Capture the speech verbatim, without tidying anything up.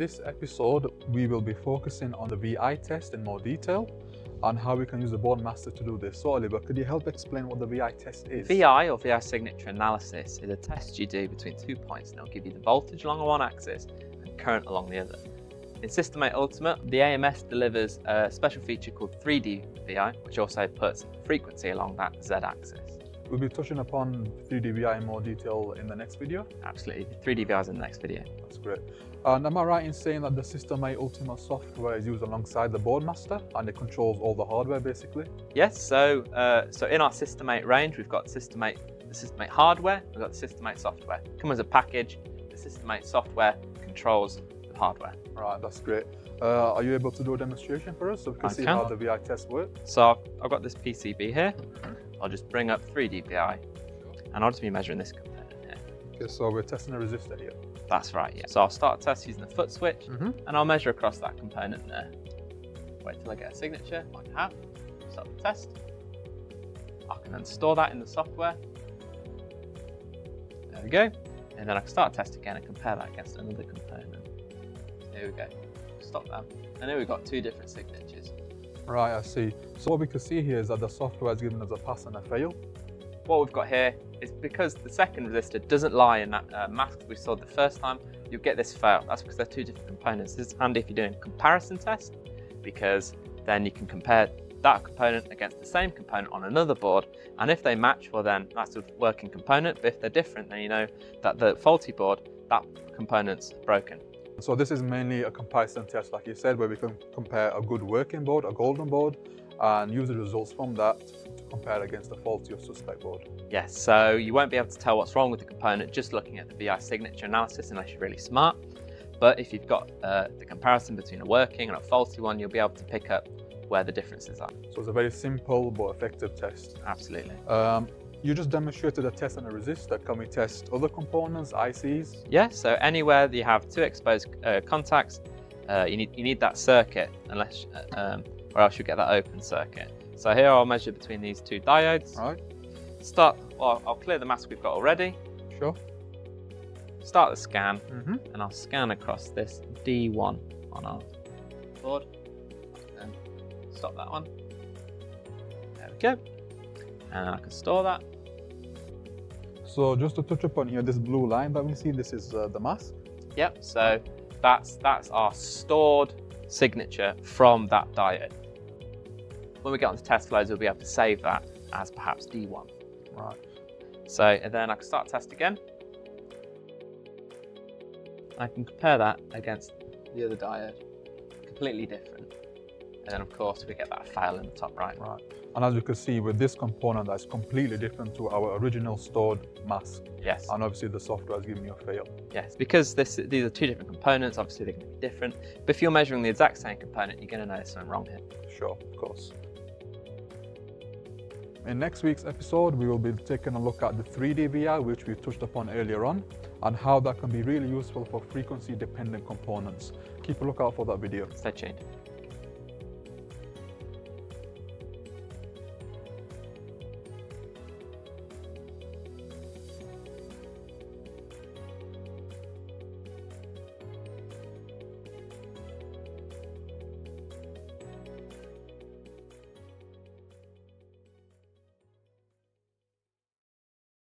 this episode, we will be focusing on the V I test in more detail and how we can use the BoardMaster to do this. So Oliver, could you help explain what the V I test is? V I, or V I Signature Analysis, is a test you do between two points, and it'll give you the voltage along one axis and current along the other. In System eight Ultimate, the A M S delivers a special feature called three D V I, which also puts frequency along that Z-axis. We'll be touching upon three D V I in more detail in the next video. Absolutely, three D V I is in the next video. That's great. And am I right in saying that the System eight Ultimate software is used alongside the BoardMaster and it controls all the hardware basically? Yes, so uh, so in our System eight range, we've got System eight, the System eight hardware, we've got the System eight software. It comes as a package. The System eight software controls hardware. Right, that's great. Uh, are you able to do a demonstration for us so we can I see can. how the V I test works? So I've got this P C B here. I'll just bring up three D V I and I'll just be measuring this component here. Okay, so we're testing a resistor here. That's right, yeah. So I'll start test using the foot switch mm-hmm. and I'll measure across that component there. Wait till I get a signature, like I have. Start the test. I can then store that in the software. There we go. And then I can start a test again and compare that against another component. Here we go, stop that. And here we've got two different signatures. Right, I see. So what we can see here is that the software is giving us a pass and a fail. What we've got here is because the second resistor doesn't lie in that uh, mask we saw the first time, you'll get this fail. That's because they're two different components. This is handy if you're doing a comparison test, because then you can compare that component against the same component on another board. And if they match, well then that's a working component. But if they're different, then you know that the faulty board, that component's broken. So this is mainly a comparison test, like you said, where we can compare a good working board, a golden board, and use the results from that to compare against a faulty or suspect board. Yes, so you won't be able to tell what's wrong with the component just looking at the V I signature analysis unless you're really smart. But if you've got uh, the comparison between a working and a faulty one, you'll be able to pick up where the differences are. So it's a very simple but effective test. Absolutely. Um, You just demonstrated a test on a resistor. Can we test other components, I Cs? Yeah, so anywhere that you have two exposed uh, contacts, uh, you, need, you need that circuit, unless, um, or else you get that open circuit. So here I'll measure between these two diodes. All right. Start, well, I'll clear the mask we've got already. Sure. Start the scan, mm-hmm. and I'll scan across this D one on our board. And stop that one. There we go. And I can store that. So just to touch upon here, this blue line that we see, this is uh, the mask. Yep, so that's, that's our stored signature from that diode. When we get onto test flows, we'll be able to save that as perhaps D one. Right. So and then I can start test again. I can compare that against the other diode, completely different. And then of course we get that fail in the top right. Right. And as we can see with this component, that's completely different to our original stored mask. Yes. And obviously the software has given you a fail. Yes, because this, these are two different components, obviously they're going to be different. But if you're measuring the exact same component, you're going to notice something wrong here. Sure, of course. In next week's episode, we will be taking a look at the three D V I, which we touched upon earlier on, and how that can be really useful for frequency-dependent components. Keep a lookout for that video. Stay tuned.